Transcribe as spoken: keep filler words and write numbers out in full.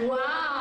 Wow.